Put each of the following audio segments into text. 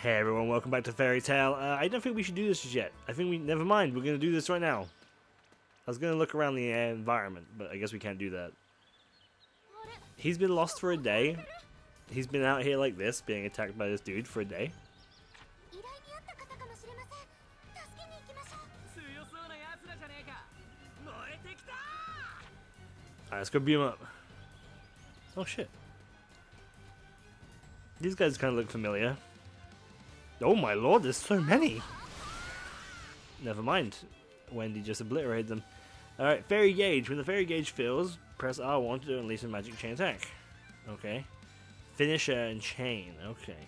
Hey everyone, welcome back to Fairy Tail. I don't think we should do this just yet. I think never mind, we're gonna do this right now. I was gonna look around the environment, but I guess we can't do that. He's been lost for a day. He's been out here like this, being attacked by this dude for a day. Alright, let's go beat him up. Oh shit. These guys kinda look familiar. Oh my lord, there's so many! Never mind. Wendy just obliterated them. Alright, Fairy Gauge. When the Fairy Gauge fills, press R1 to unleash a magic chain attack. Okay. Finisher and chain. Okay.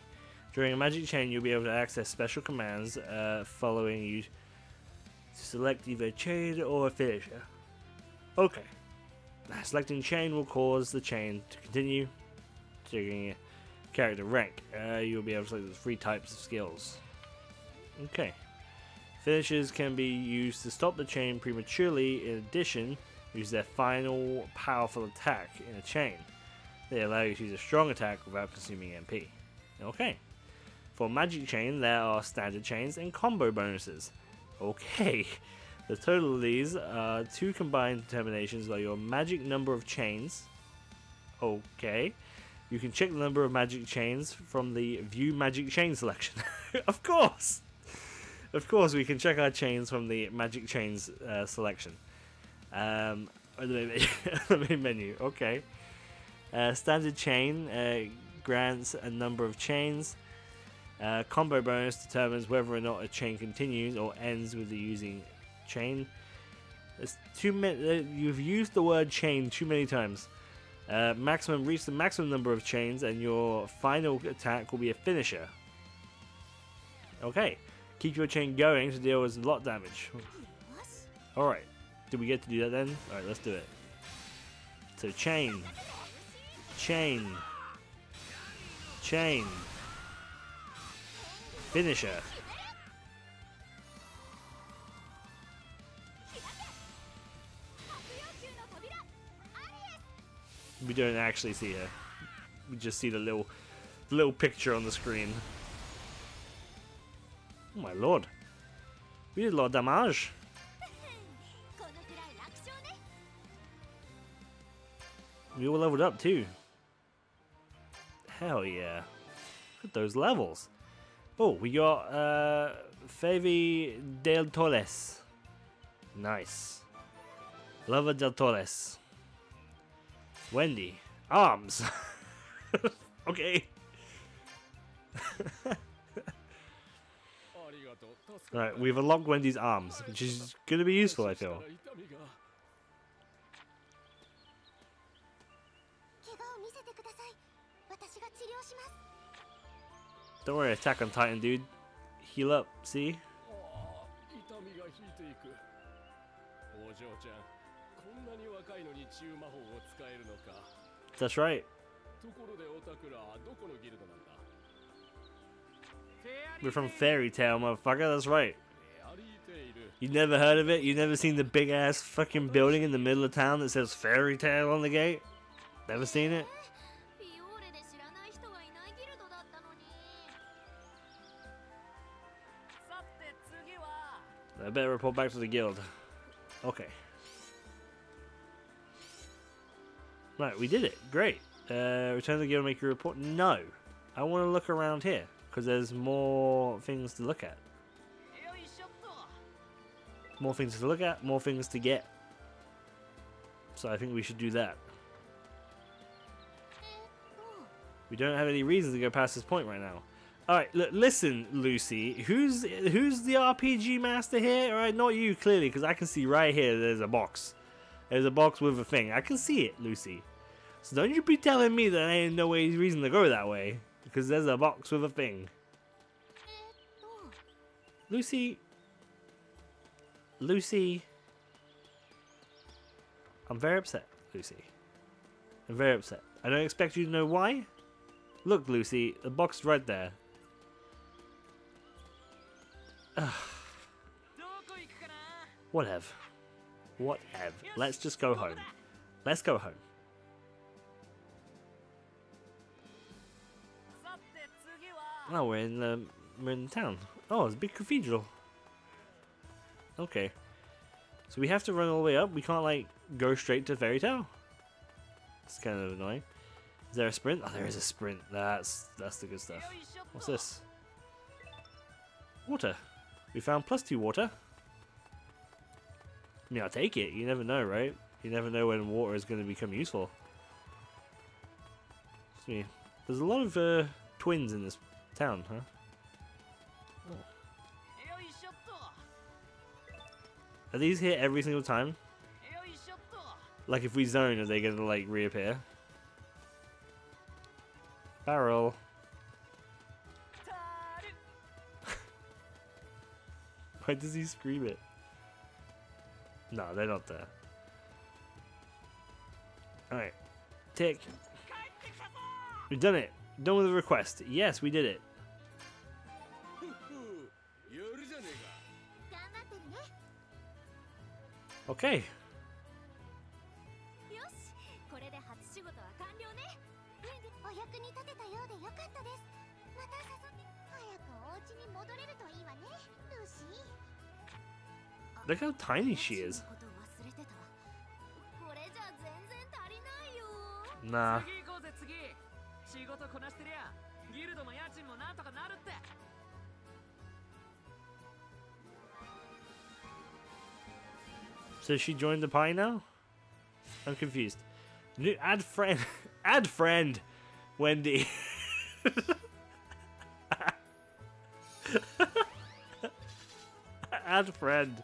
During a magic chain, you'll be able to access special commands following you to select either chain or a finisher. Okay. Selecting chain will cause the chain to continue, triggering it. Character rank. You'll be able to select the three types of skills. Okay. Finishers can be used to stop the chain prematurely. In addition, use their final powerful attack in a chain. They allow you to use a strong attack without consuming MP. Okay. For magic chain, there are standard chains and combo bonuses. Okay. The total of these are two combined determinations by your magic number of chains. Okay. You can check the number of magic chains from the View Magic Chain selection. Of course! Of course we can check our chains from the Magic Chains selection. The main menu, okay. Standard chain grants a number of chains. Combo bonus determines whether or not a chain continues or ends with the using chain. It's too many, you've used the word chain too many times. Maximum reach the maximum number of chains, and your final attack will be a finisher. Okay, keep your chain going to deal with a lot of damage. All right, did we get to do that then? All right, let's do it. So chain, chain, chain, finisher. We don't actually see her. We just see the little picture on the screen. Oh my lord. We did a lot of damage. We all leveled up too. Hell yeah. Look at those levels. Oh, we got Favy Del Toles. Nice. Lava Del Toles. Wendy. Arms. Okay. Alright, we've unlocked Wendy's arms, which is going to be useful, I feel. Don't worry, Attack on Titan, dude. Heal up, see? That's right. We're from Fairy Tail, motherfucker. That's right. You never heard of it? You never seen the big ass fucking building in the middle of town that says Fairy Tail on the gate? Never seen it? I better report back to the guild. Okay. Right, we did it. Great. Return to the guild and make your report. No. I want to look around here, because there's more things to look at. More things to look at, more things to get. So I think we should do that. We don't have any reason to go past this point right now. Alright, listen, Lucy. Who's the RPG master here? Alright, not you, clearly, because I can see right here there's a box. There's a box with a thing. I can see it, Lucy. So don't you be telling me that I ain't no way reason to go that way. Because there's a box with a thing. Lucy. Lucy. I'm very upset, Lucy. I'm very upset. I don't expect you to know why. Look, Lucy. The box is right there. Ugh. Whatever. Whatever. Let's just go home. Let's go home. Oh, we're in the we're in town. Oh, it's a big cathedral. Okay. So we have to run all the way up. We can't, like, go straight to Fairy Tail. It's kind of annoying. Is there a sprint? Oh, there is a sprint. That's the good stuff. What's this? Water. We found +2 water. I mean, I'll take it. You never know, right? You never know when water is going to become useful. Excuse me. There's a lot of twins in this town, huh? Are these here every single time? Like, if we zone, are they gonna, like, reappear? Barrel. Why does he scream it? No, they're not there. Alright. Tick. We've done it. Done with the request. Yes, we did it. Okay. Look how tiny she is. Nah. So she joined the pie now? I'm confused. New add friend. Add friend, Wendy. Add friend.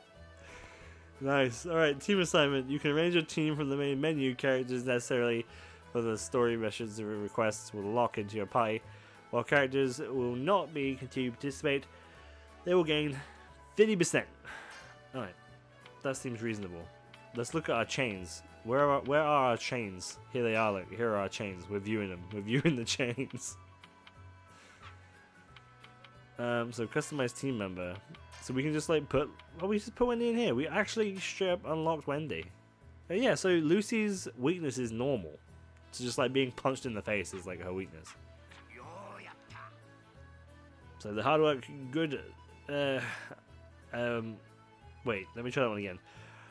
Nice. Alright, team assignment. You can arrange your team from the main menu. Characters necessarily for the story missions and requests will lock into your pie. While characters will not be continue to participate, they will gain 50%. Alright. That seems reasonable. Let's look at our chains. Where are our chains? Here they are. Look, here are our chains. We're viewing them. We're viewing the chains. So customize team member. So we can just like put. Oh, we just put Wendy in here. We actually straight up unlocked Wendy. But yeah. So Lucy's weakness is normal. So just like being punched in the face is like her weakness. So the hard work, good. Wait, let me try that one again.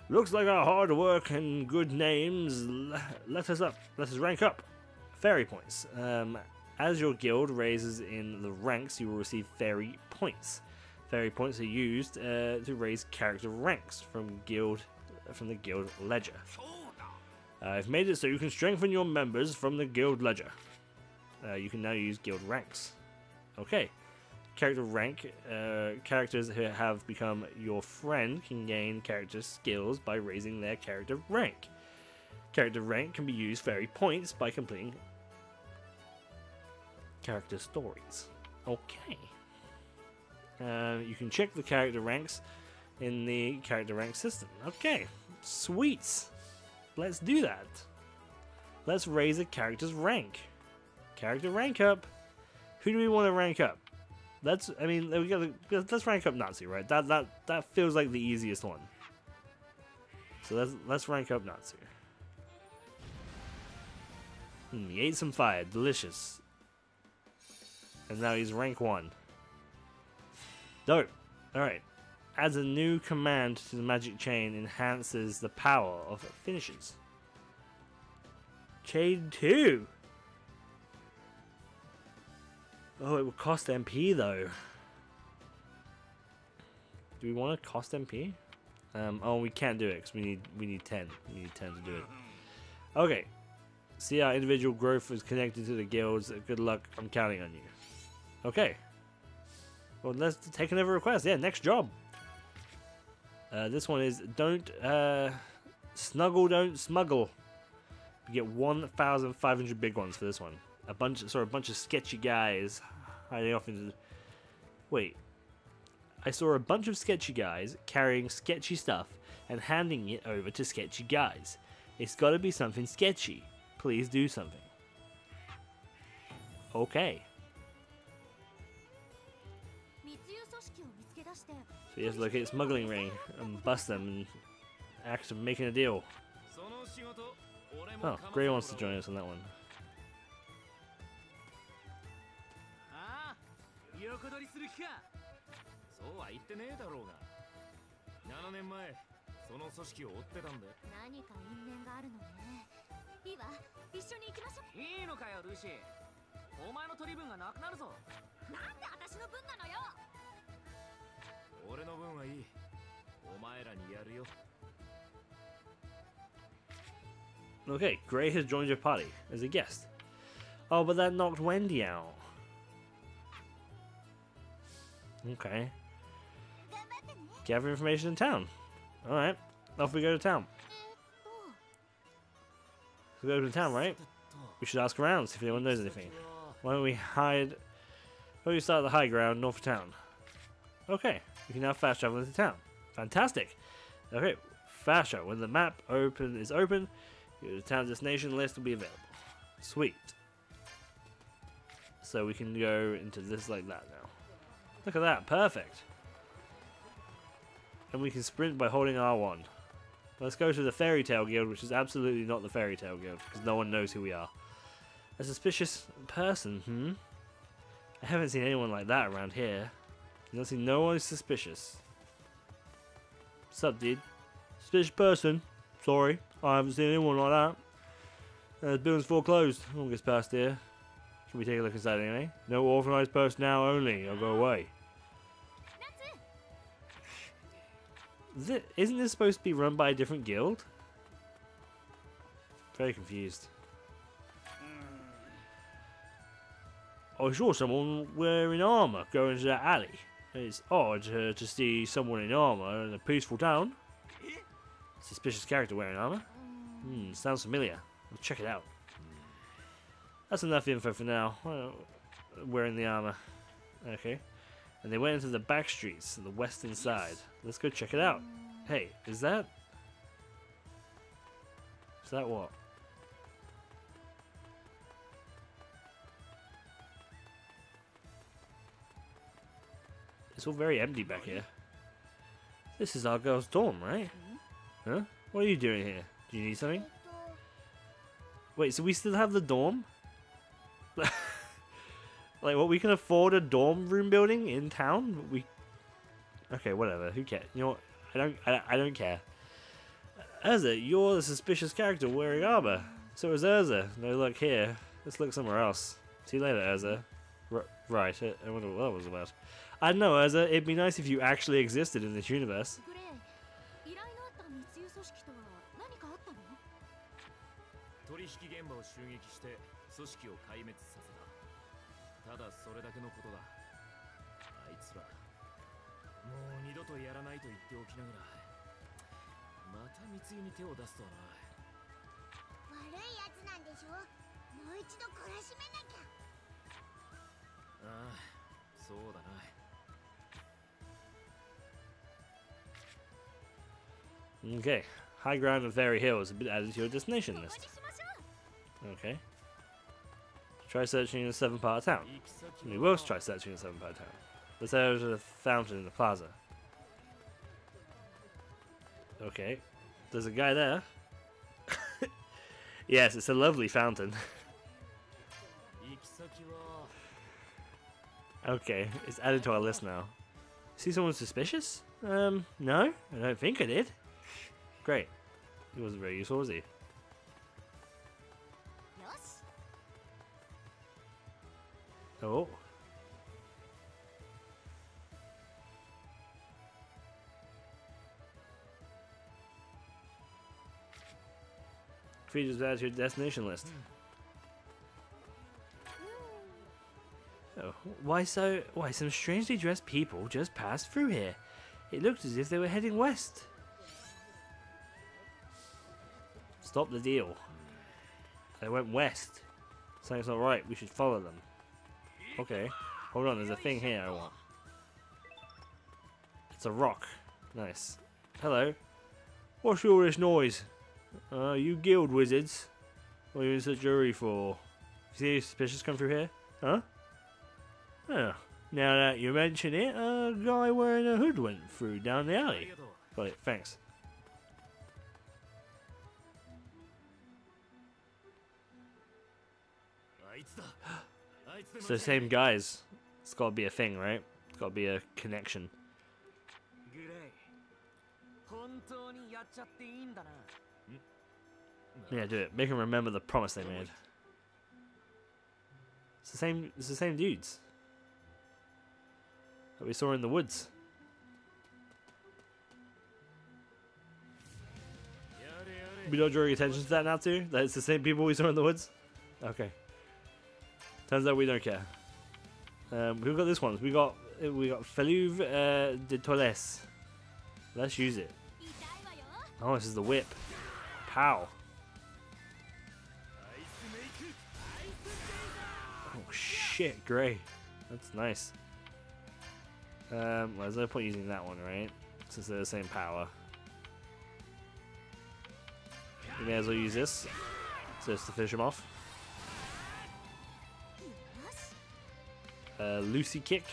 Looks like our hard work and good names let us rank up. Fairy points. As your guild raises in the ranks, you will receive fairy points. Fairy points are used to raise character ranks from the guild ledger. I've made it so you can strengthen your members from the guild ledger. You can now use guild ranks. Okay. Character rank, characters who have become your friend can gain character skills by raising their character rank. Character rank can be used fairy points by completing character stories. Okay. You can check the character ranks in the character rank system. Okay. Sweet. Let's do that. Let's raise a character's rank. Character rank up. Who do we want to rank up? Let's rank up Natsu, right? That feels like the easiest one. So let's rank up Natsu. He ate some fire, delicious. And now he's rank 1. Dope. All right. Adds a new command to the magic chain, enhances the power of finishes. Chain 2. Oh, it will cost MP though. Do we want to cost MP? Oh, we can't do it because we need 10. We need 10 to do it. Okay. See, our individual growth is connected to the guilds. Good luck. I'm counting on you. Okay. Well, let's take another request. Yeah, next job. This one is don't snuggle, don't smuggle. You get 1,500 big ones for this one. A bunch of sketchy guys hiding off into the... Wait. I saw a bunch of sketchy guys carrying sketchy stuff and handing it over to sketchy guys. It's gotta be something sketchy. Please do something. Okay. So you have to locate a smuggling ring and bust them and act of making a deal. Oh, Gray wants to join us on that one. 横取りする気か。そうは言ってねえだろうが。7年前その組織を追ってたんだよ。何か因縁があるのね。いいわ、一緒に行きましょう。いいのかよ、ルーシー。お前の取り分がなくなるぞ。なんで私の分なのよ。俺の分はいい。お前らにやるよ。Okay, Gray has joined your party as a guest. Oh, but that knocked Wendy out. Okay. Gather information in town. Alright, off we go to town. We go to town, right? We should ask around, see if anyone knows anything. Why don't we hide... Why don't we start at the high ground north of town? Okay, we can now fast travel into town. Fantastic! Okay, fast travel. When the map is open, the town destination list will be available. Sweet. So we can go into this like that now. Look at that, perfect. And we can sprint by holding R1. Let's go to the Fairy Tail Guild, which is absolutely not the Fairy Tail Guild, because no one knows who we are. A suspicious person, hmm? I haven't seen anyone like that around here. You don't see no one suspicious. Sup, dude? Suspicious person? Sorry, I haven't seen anyone like that. The building's foreclosed. No one gets past here. Can we take a look inside anyway? No authorized personnel only. I'll go away. Isn't this supposed to be run by a different guild? Very confused. I saw someone wearing armor go into that alley. It's odd to see someone in armor in a peaceful town. Suspicious character wearing armor. Hmm, sounds familiar. We'll check it out. That's enough info for now. Wearing the armor. Okay. And they went into the back streets on the western side. Let's go check it out. Hey, is that? Is that what? It's all very empty back here. This is our girl's dorm, right? Huh? What are you doing here? Do you need something? Wait, so we still have the dorm? Like, what, we can afford a dorm room building in town? But we... Okay, whatever, who cares? You know what, I don't care. Erza, you're the suspicious character wearing armor. So is Erza. No luck here. Let's look somewhere else. See you later, Erza. Right, I wonder what that was about. I don't know, Erza, it'd be nice if you actually existed in this universe. Okay, high ground of Fairy Hills has been added to your destination list. Okay. Try searching in the southern part of town. We will try searching in the southern part of town. Let's head to the fountain in the plaza. Okay. There's a guy there. Yes, it's a lovely fountain. Okay, it's added to our list now. See someone suspicious? No, I don't think I did. Great. He wasn't very useful, was he? Oh. Features added to your destination list. Oh, why some strangely dressed people just passed through here. It looked as if they were heading west. Stop the deal. They went west. Something's not right, we should follow them. Okay, hold on, there's a thing here I want. It's a rock. Nice. Hello. What's all this noise? You guild wizards. What are you in such a hurry for? You see any suspicious come through here? Huh? Huh. Now that you mention it, a guy wearing a hood went through down the alley. Got it, thanks. So same guys. It's got to be a thing, right? It's got to be a connection. Yeah, do it. Make him remember the promise they made. It's the same dudes that we saw in the woods. We don't draw your attention to that now, too? That it's the same people we saw in the woods? Okay. Turns out we don't care. We've got this one. We got Feluve de Toiles. Let's use it. Oh, this is the whip. Pow. Oh shit, grey. That's nice. Well, there's no point using that one, right? Since they're the same power. We may as well use this. Just to finish him off. Lucy kick.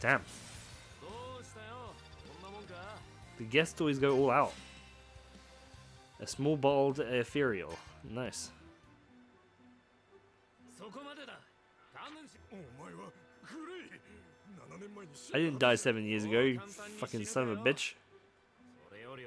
Damn. The guests always go all out. A small bald ethereal. Nice. I didn't die 7 years ago, you fucking son of a bitch. Wait, what?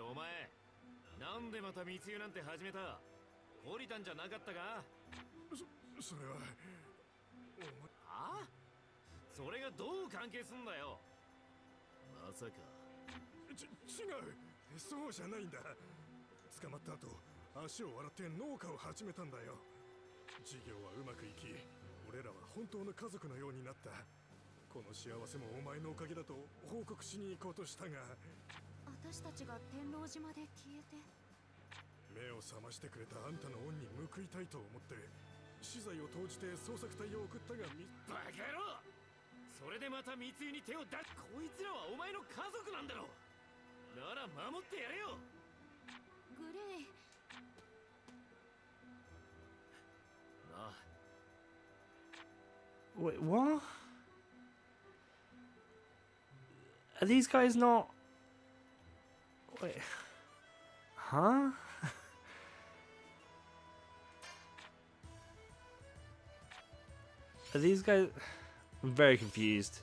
Are these guys not... Wait... Huh? Are these guys... I'm very confused.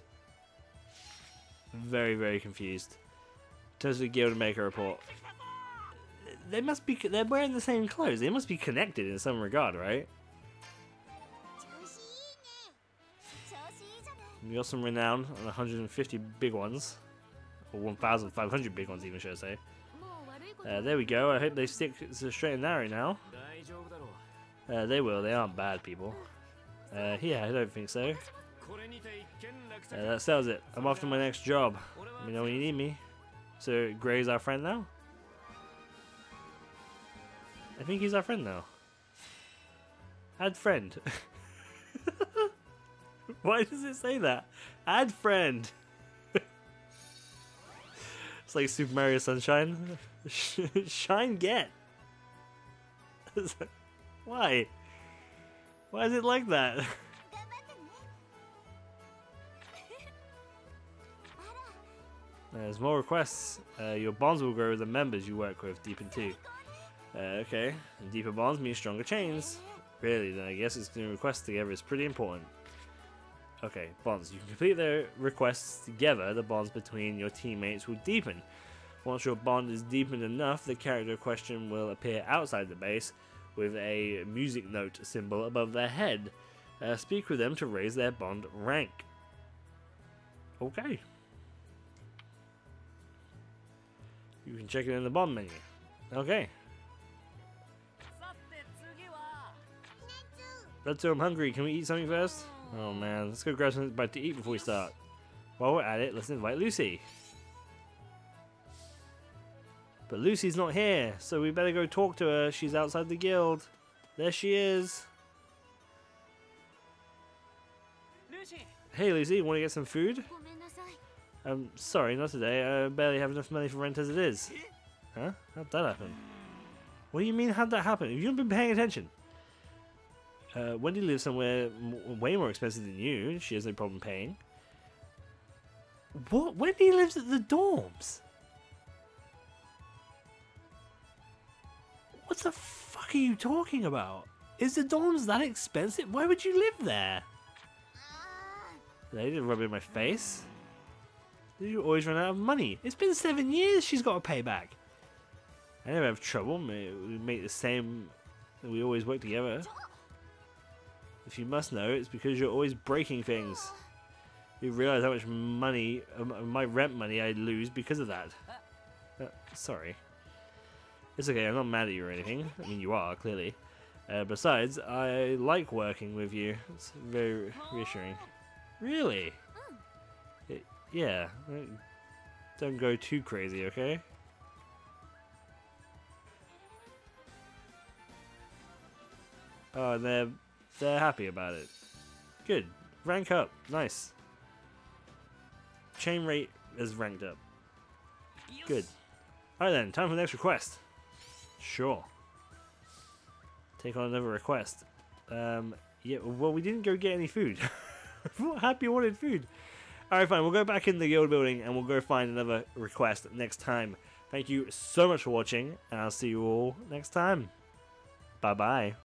Very, very confused. In terms of the guild maker report. They must be... They're wearing the same clothes. They must be connected in some regard, right? We got some renown and 150 big ones. Or 1,500 big ones even, should I say. There we go. I hope they stick to straight and narrow now. They will. They aren't bad people. Yeah, I don't think so. That sells it. I'm off to my next job. Let me know when you need me. So, Gray's our friend now? I think he's our friend now. Add friend. Why does it say that? Add friend. It's like Super Mario Sunshine. Shine get. Why? Why is it like that? There's more requests. Your bonds will grow with the members you work with, deepen too. Okay. And deeper bonds mean stronger chains. Really, then I guess it's doing requests together is pretty important. Okay, bonds. You can complete their requests together. The bonds between your teammates will deepen. Once your bond is deepened enough, the character question will appear outside the base with a music note symbol above their head. Speak with them to raise their bond rank. Okay. You can check it in the bond menu. Okay. Let's do I'm hungry. Can we eat something first? Oh man, let's go grab something to eat before we start. While we're at it, let's invite Lucy. But Lucy's not here, so we better go talk to her. She's outside the guild. There she is. Lucy. Hey Lucy, want to get some food? I'm sorry, not today. I barely have enough money for rent as it is. Huh? How'd that happen? What do you mean, how'd that happen? Have you not been paying attention? Wendy lives somewhere way more expensive than you. She has no problem paying. What? Wendy lives at the dorms? What the fuck are you talking about? Is the dorms that expensive? Why would you live there? No, you didn't rub it in my face. You always run out of money. It's been 7 years. She's got to pay back. I never have trouble. We make the same. We always work together. If you must know, it's because you're always breaking things. You realize how much money, my rent money, I lose because of that. Sorry. It's okay. I'm not mad at you or anything. I mean, you are clearly. Besides, I like working with you. It's very reassuring. Really? Yeah. Don't go too crazy, okay? Oh, and they're happy about it. Good. Rank up. Nice. Chain rate is ranked up. Good. Alright then, time for the next request. Sure. Take on another request. Yeah, well, we didn't go get any food. Happy wanted food. Alright, fine, we'll go back in the guild building and we'll go find another request next time. Thank you so much for watching, and I'll see you all next time. Bye-bye.